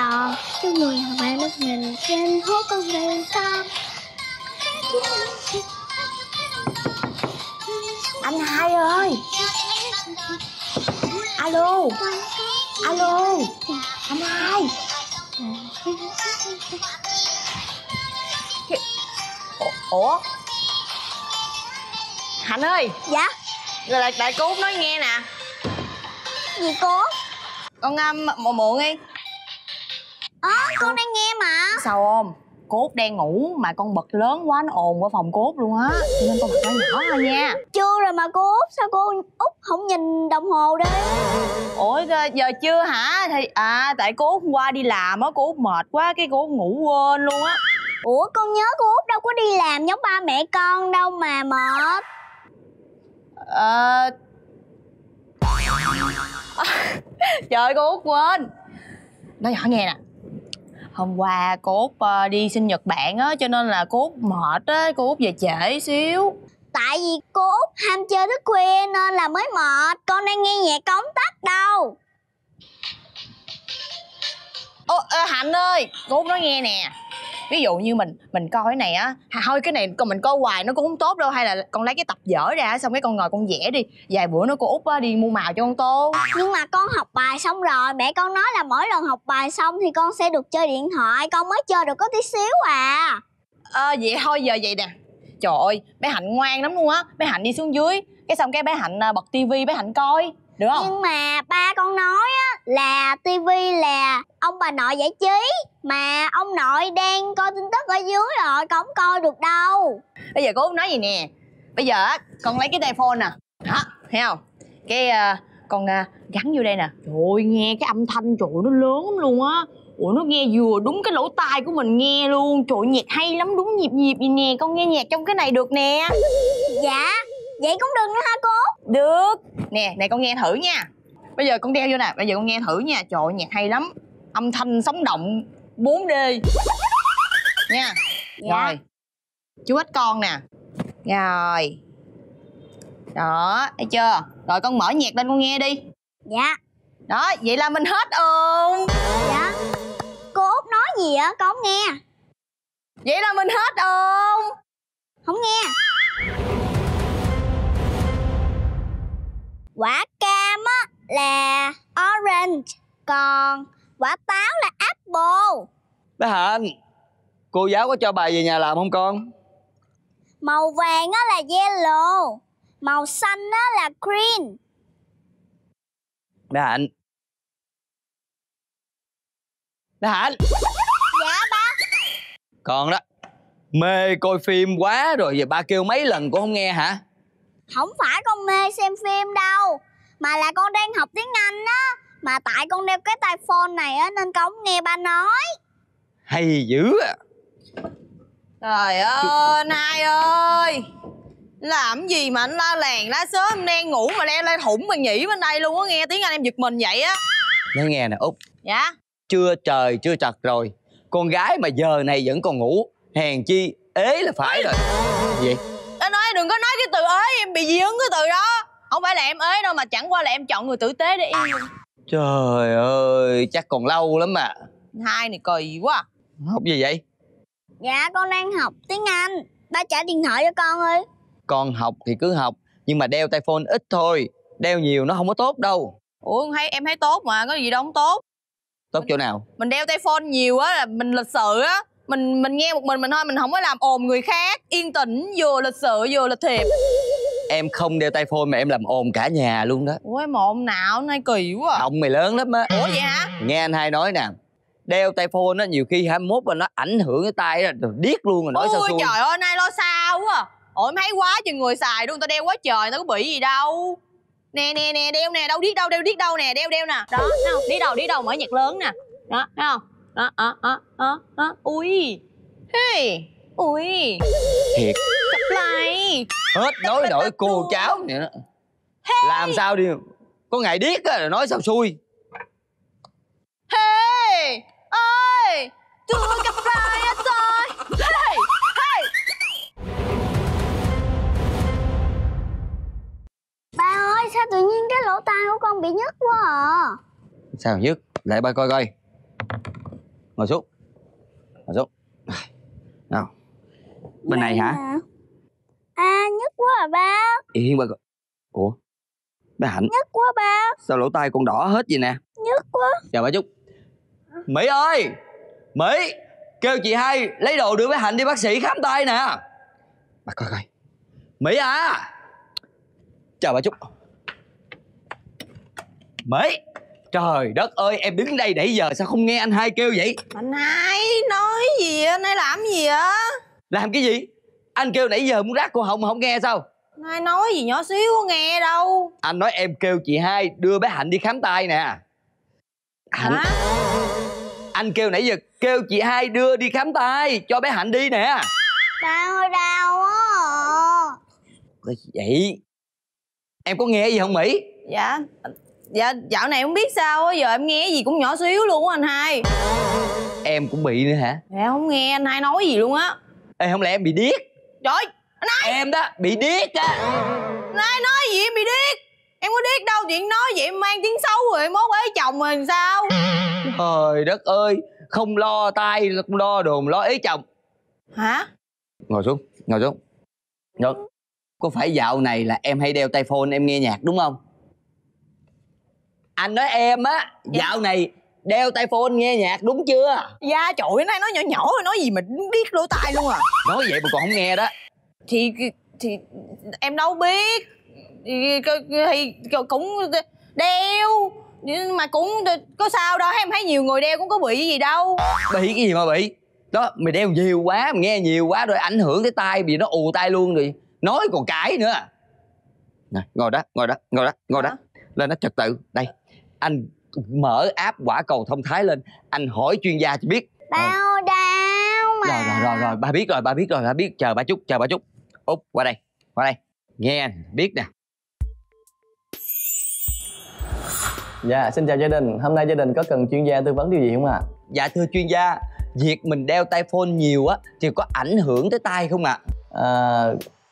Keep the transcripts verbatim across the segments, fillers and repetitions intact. tròn cho người hàng bạn mắt nhìn trên hố con về con. Anh Hai ơi, alo alo anh Hai. Ủa Hạnh ơi. Dạ. Là đại cô nói nghe nè. Gì cô? Con uh, mượn đi. Ờ à, con đang nghe mà. Sao không? Cô Út đang ngủ mà con bật lớn quá nó ồn vào phòng cô Út luôn á, cho nên con bật nó nhỏ thôi nha. Chưa rồi mà cô Út, sao cô Út không nhìn đồng hồ đi? Ủa giờ chưa hả? Thì à tại cô Út hôm qua đi làm á, cô Út mệt quá cái cô Út ngủ quên luôn á. Ủa con nhớ cô Út đâu có đi làm giống ba mẹ con đâu mà mệt. Ờ à... Trời cô Út quên. Nói nhỏ nghe nè. Hôm qua cô Út đi sinh Nhật bạn á, cho nên là cô Út mệt á, cô Út về trễ xíu. Tại vì cô Út ham chơi thức khuya nên là mới mệt. Con đang nghe nhạc con không tắt đâu. Ô à, Hạnh ơi, cô Út nói nghe nè. Ví dụ như mình mình coi cái này á, thôi cái này còn mình coi hoài nó cũng không tốt đâu, hay là con lấy cái tập vở ra xong cái con ngồi con vẽ đi, vài bữa nữa cô Út á đi mua màu cho con tô. Nhưng mà con học bài xong rồi, mẹ con nói là mỗi lần học bài xong thì con sẽ được chơi điện thoại, con mới chơi được có tí xíu à. À vậy thôi giờ vậy nè. Trời ơi bé Hạnh ngoan lắm luôn á, bé Hạnh đi xuống dưới cái xong cái bé Hạnh bật tivi bé Hạnh coi được không? Nhưng mà ba con nói á là tivi là ông bà nội giải trí, mà ông nội đang coi tin tức ở dưới rồi, con không coi được đâu. Bây giờ cô nói gì nè, bây giờ á con lấy cái tai phone nè đó, thấy không, cái uh, con uh, gắn vô đây nè. Trời ơi nghe cái âm thanh trời nó lớn lắm luôn á. Ủa nó nghe vừa đúng cái lỗ tai của mình nghe luôn. Trời nhạc hay lắm, đúng nhịp nhịp gì nè. Con nghe nhạc trong cái này được nè. Dạ vậy cũng được nữa hả cô? Được nè, này con nghe thử nha. Bây giờ con đeo vô nè, bây giờ con nghe thử nha. Trời ơi nhạc hay lắm, âm thanh sống động bốn D nha. Dạ. Rồi chú hết con nè. Rồi đó, thấy chưa? Rồi con mở nhạc lên con nghe đi. Dạ. Đó vậy là mình hết ồn. Dạ. Cô Út nói gì vậy con không nghe? Vậy là mình hết ồn. Không nghe. Quả cam á là orange, còn quả táo là apple. Bé Hạnh, cô giáo có cho bài về nhà làm không con? Màu vàng á là yellow, màu xanh á là green. Bé Hạnh. Bé Hạnh. Dạ ba. Con đó mê coi phim quá rồi, giờ ba kêu mấy lần cô không nghe hả? Không phải con mê xem phim đâu, mà là con đang học tiếng Anh á, mà tại con đeo cái tai phone này á nên con không nghe ba nói. Hay dữ à. Trời ơi Nay ơi, làm gì mà anh la làng lá sớm, em đang ngủ mà leo lên thủng mà nhỉ bên đây luôn á, nghe tiếng Anh em giật mình vậy á. Nói nghe nè Út. Dạ. Chưa trời chưa chật rồi, con gái mà giờ này vẫn còn ngủ, hèn chi ế là phải rồi. Vậy anh nói đừng có nói cái từ ế, em bị dị ứng cái từ đó. Không phải là em ế đâu, mà chẳng qua là em chọn người tử tế để yêu. Trời ơi chắc còn lâu lắm mà. Hai này kỳ quá. Học gì vậy? Dạ con đang học tiếng Anh. Ba trả điện thoại cho con ơi. Con học thì cứ học, nhưng mà đeo tai phone ít thôi, đeo nhiều nó không có tốt đâu. Ủa thấy em thấy tốt mà, có gì đâu không tốt. Tốt mình, chỗ nào? Mình đeo tai phone nhiều á là mình lịch sự á, mình mình nghe một mình mình thôi, mình không có làm ồn người khác, yên tĩnh vừa lịch sự vừa lịch thiệp. Em không đeo tai phone mà em làm ồn cả nhà luôn đó. Ủa em ồn nào nay kỳ quá. Ông mày lớn lắm á. Ủa vậy hả? Nghe anh Hai nói nè, đeo tai phone á nhiều khi hai mốt mà nó ảnh hưởng cái tai á, điếc luôn rồi nói sao xuôi. Ôi trời ơi Nay lo sao quá. À. Ủa em thấy quá chừng người xài luôn, người ta đeo quá trời, người ta có bị gì đâu. Nè nè nè đeo nè, đâu điếc đâu, đeo điếc đâu nè, đeo đeo nè. Đó, thấy không? Điếc đâu, điếc đâu mở nhạc lớn nè. Đó, thấy không? Đó, đó, đó, đó, đó. Ui. Hey. Ui. Thiệt. Chọc lại. Hết đối đổi cô cháu nè. Hey. Làm sao đi. Có ngày điếc á nói sao xui. Hey. Ơi. Tôi gặp lại rồi. Hey. Sao tự nhiên cái lỗ tai của con bị nhức quá à? Sao nhức? Để ba coi coi. ngồi xuống, ngồi xuống. Nào, bên này hả? À, nhức quá à ba. Yên ba. Ủa, bé Hạnh, nhức quá ba. Sao lỗ tai con đỏ hết vậy nè? Nhức quá. Chào bà Trúc. Mỹ ơi, Mỹ, kêu chị Hai lấy đồ đưa bé Hạnh đi bác sĩ khám tay nè. Bà coi coi. Mỹ à. Chào bà Trúc. Mỹ, trời đất ơi, em đứng đây nãy giờ sao không nghe anh Hai kêu vậy? Anh Hai nói gì, anh Hai làm gì á? Làm cái gì? Anh kêu nãy giờ muốn rác cô Hồng mà không nghe sao? Anh Hai nói gì nhỏ xíu nghe đâu. Anh nói em kêu chị Hai đưa bé Hạnh đi khám tai nè. Hạnh hả? Anh kêu nãy giờ kêu chị Hai đưa đi khám tai cho bé Hạnh đi nè. Đau đau quá à. Cái gì vậy? Em có nghe gì không Mỹ? Dạ Dạ dạo này không biết sao á, giờ em nghe gì cũng nhỏ xíu luôn á anh Hai. Em cũng bị nữa hả? Em không nghe anh Hai nói gì luôn á. Ê, không lẽ em bị điếc? Trời, anh Hai! Em đó, bị điếc á. Anh Hai nói gì em bị điếc? Em có điếc đâu, chuyện nói vậy em mang tiếng xấu rồi, mốt ế chồng rồi sao? Trời đất ơi, không lo tai, không lo đồn, lo ế chồng. Hả? Ngồi xuống, ngồi xuống. Được. Có phải dạo này là em hay đeo tai phone em nghe nhạc đúng không? Anh nói em á, dạo này đeo tai phone nghe nhạc đúng chưa? Dạ trời ơi, nói nhỏ nhỏ nói gì mà điếc lỗ tai luôn à. Nói vậy mà còn không nghe đó. Thì thì em đâu biết. Thì, thì cũng đeo nhưng mà cũng có sao đâu, em thấy nhiều người đeo cũng có bị gì đâu. Bị cái gì mà bị? Đó, mày đeo nhiều quá, mày nghe nhiều quá rồi ảnh hưởng tới tai, bị nó ù tai luôn rồi. Nói còn cãi nữa. Này, ngồi đó, ngồi đó, ngồi đó, ngồi đó. Lên nó trật tự. Đây, anh mở app Quả Cầu Thông Thái lên, anh hỏi chuyên gia cho biết. Đau à. Đau mà. Rồi, rồi, rồi, rồi, ba biết rồi, ba biết rồi, ba biết. Chờ ba chút, chờ ba chút. Úp, qua đây, qua đây. Nghe, biết nè. Dạ, xin chào gia đình. Hôm nay gia đình có cần chuyên gia tư vấn điều gì không ạ? À? Dạ, thưa chuyên gia, việc mình đeo tai phone nhiều á thì có ảnh hưởng tới tai không ạ? À? À,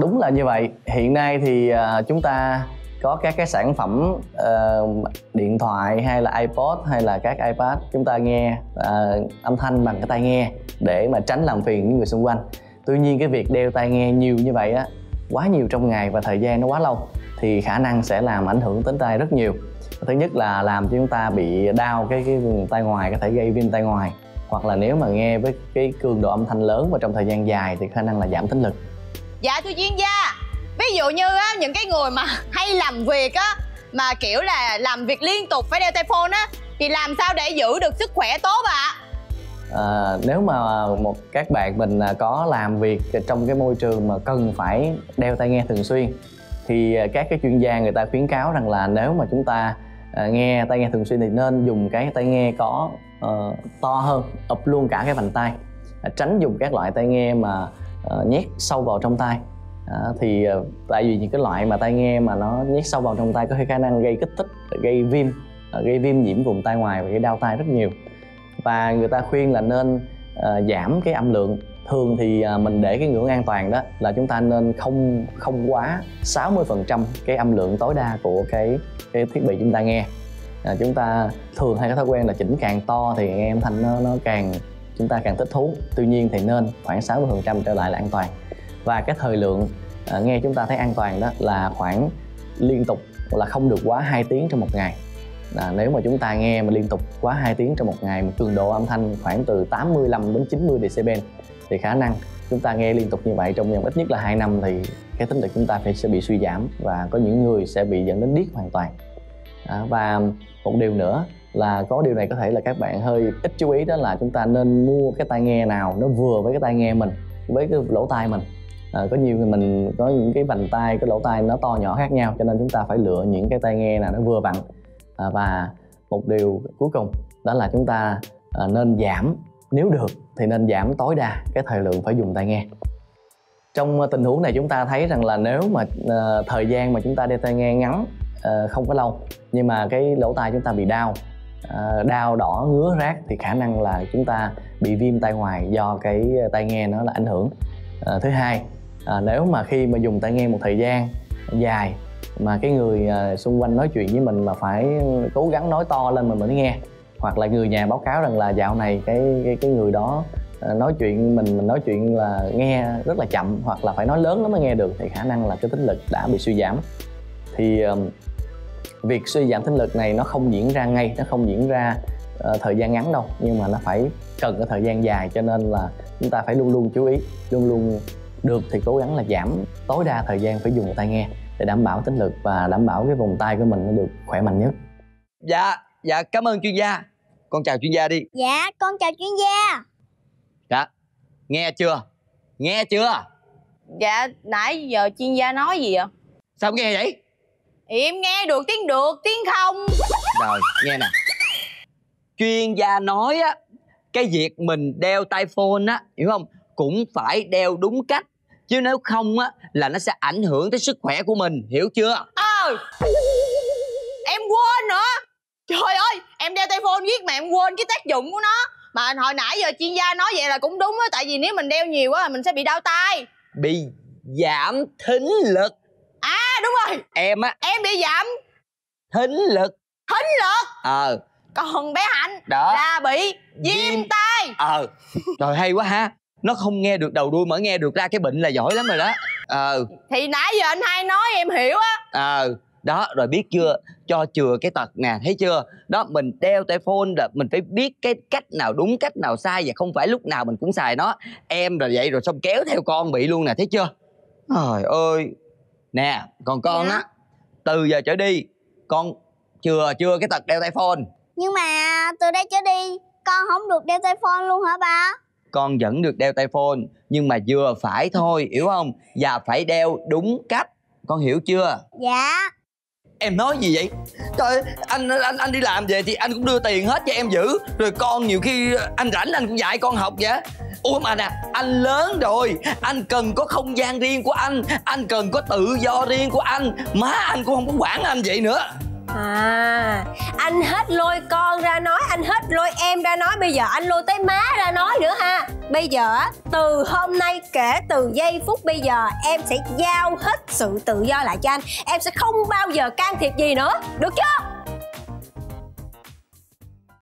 đúng là như vậy. Hiện nay thì à, chúng ta có các cái sản phẩm uh, điện thoại hay là iPod hay là các iPad, chúng ta nghe uh, âm thanh bằng cái tai nghe để mà tránh làm phiền những người xung quanh. Tuy nhiên cái việc đeo tai nghe nhiều như vậy á, quá nhiều trong ngày và thời gian nó quá lâu thì khả năng sẽ làm ảnh hưởng tới tai rất nhiều. Thứ nhất là làm cho chúng ta bị đau cái cái vùng tai ngoài, có thể gây viêm tai ngoài, hoặc là nếu mà nghe với cái cường độ âm thanh lớn và trong thời gian dài thì khả năng là giảm thính lực. Dạ thưa chuyên gia, ví dụ như á, những cái người mà hay làm việc á, mà kiểu là làm việc liên tục phải đeo tai phone á, thì làm sao để giữ được sức khỏe tốt ạ? À? À, nếu mà một các bạn mình có làm việc trong cái môi trường mà cần phải đeo tai nghe thường xuyên thì các cái chuyên gia người ta khuyến cáo rằng là nếu mà chúng ta nghe tai nghe thường xuyên thì nên dùng cái tai nghe có uh, to hơn, ụp luôn cả cái vành tai, tránh dùng các loại tai nghe mà uh, nhét sâu vào trong tai. À, thì tại vì những cái loại mà tai nghe mà nó nhét sâu vào trong tai có khả năng gây kích thích, gây viêm, gây viêm nhiễm vùng tai ngoài và gây đau tai rất nhiều. Và người ta khuyên là nên uh, giảm cái âm lượng. Thường thì uh, mình để cái ngưỡng an toàn đó là chúng ta nên không không quá sáu mươi phần trăm cái âm lượng tối đa của cái, cái thiết bị chúng ta nghe. À, chúng ta thường hay có thói quen là chỉnh càng to thì nghe âm thanh nó, nó càng chúng ta càng thích thú. Tuy nhiên thì nên khoảng sáu mươi phần trăm trở lại là an toàn. Và cái thời lượng à, nghe chúng ta thấy an toàn đó là khoảng liên tục là không được quá hai tiếng trong một ngày. À, nếu mà chúng ta nghe mà liên tục quá hai tiếng trong một ngày, một cường độ âm thanh khoảng từ tám mươi lăm đến chín mươi decibel thì khả năng chúng ta nghe liên tục như vậy trong vòng ít nhất là hai năm thì cái tính lực chúng ta phải, sẽ bị suy giảm và có những người sẽ bị dẫn đến điếc hoàn toàn. À, và một điều nữa là có điều này có thể là các bạn hơi ít chú ý, đó là chúng ta nên mua cái tai nghe nào nó vừa với cái tai nghe mình, với cái lỗ tai mình. À, có nhiều người mình có những cái vành tai, cái lỗ tai nó to nhỏ khác nhau, cho nên chúng ta phải lựa những cái tai nghe nào nó vừa vặn. À, và một điều cuối cùng đó là chúng ta à, nên giảm, nếu được thì nên giảm tối đa cái thời lượng phải dùng tai nghe. Trong tình huống này chúng ta thấy rằng là nếu mà à, thời gian mà chúng ta đeo tai nghe ngắn à, không có lâu, nhưng mà cái lỗ tai chúng ta bị đau, à, đau đỏ ngứa rát thì khả năng là chúng ta bị viêm tai ngoài do cái tai nghe nó là ảnh hưởng. À, thứ hai, à, nếu mà khi mà dùng tai nghe một thời gian dài mà cái người à, xung quanh nói chuyện với mình mà phải cố gắng nói to lên mình mới nghe hoặc là người nhà báo cáo rằng là dạo này cái cái, cái người đó nói chuyện mình mình nói chuyện là nghe rất là chậm, hoặc là phải nói lớn lắm mới nghe được, thì khả năng là cái thính lực đã bị suy giảm. Thì um, việc suy giảm thính lực này nó không diễn ra ngay, nó không diễn ra uh, thời gian ngắn đâu, nhưng mà nó phải cần cái thời gian dài, cho nên là chúng ta phải luôn luôn chú ý, luôn luôn được thì cố gắng là giảm tối đa thời gian phải dùng tai nghe để đảm bảo thính lực và đảm bảo cái vùng tai của mình nó được khỏe mạnh nhất. Dạ, dạ cảm ơn chuyên gia. Con chào chuyên gia đi. Dạ, con chào chuyên gia. Dạ, nghe chưa? Nghe chưa? Dạ, nãy giờ chuyên gia nói gì vậy? Sao không nghe vậy? Thì em nghe được tiếng được, tiếng không. Rồi, nghe nè. Chuyên gia nói á, cái việc mình đeo tai phone á, hiểu không? Cũng phải đeo đúng cách, chứ nếu không á là nó sẽ ảnh hưởng tới sức khỏe của mình, hiểu chưa? Ờ à, em quên nữa. Trời ơi, em đeo tai phone viết mà em quên cái tác dụng của nó. Mà hồi nãy giờ chuyên gia nói vậy là cũng đúng á, tại vì nếu mình đeo nhiều á mình sẽ bị đau tai, bị giảm thính lực. À đúng rồi, em á em bị giảm thính lực. Thính lực ờ à. Còn bé Hạnh đó là bị viêm, viêm tai. Ờ trời hay quá ha. Nó không nghe được đầu đuôi mà nghe được ra cái bệnh là giỏi lắm rồi đó. Ờ thì nãy giờ anh hai nói em hiểu á. Ờ đó rồi, biết chưa, cho chừa cái tật nè, thấy chưa đó. Mình đeo tai phone là mình phải biết cái cách nào đúng, cách nào sai, và không phải lúc nào mình cũng xài nó. Em rồi vậy rồi xong kéo theo con bị luôn nè, thấy chưa. Trời ơi nè, còn con dạ. á từ giờ trở đi con chừa chừa cái tật đeo tai phone. Nhưng mà từ đây trở đi con không được đeo tai phone luôn hả ba? Con vẫn được đeo tai phone, nhưng mà vừa phải thôi, hiểu không? Và phải đeo đúng cách, con hiểu chưa? Dạ. Em nói gì vậy? Trời, anh anh anh đi làm về thì anh cũng đưa tiền hết cho em giữ, rồi con nhiều khi anh rảnh anh cũng dạy con học vậy. Ủa mà nè, anh lớn rồi, anh cần có không gian riêng của anh, anh cần có tự do riêng của anh, má anh cũng không có quản anh vậy nữa. À, anh hết lôi con ra nói, anh hết lôi em ra nói, bây giờ anh lôi tới má ra nói nữa ha. Bây giờ từ hôm nay, kể từ giây phút bây giờ, em sẽ giao hết sự tự do lại cho anh. Em sẽ không bao giờ can thiệp gì nữa, được chưa?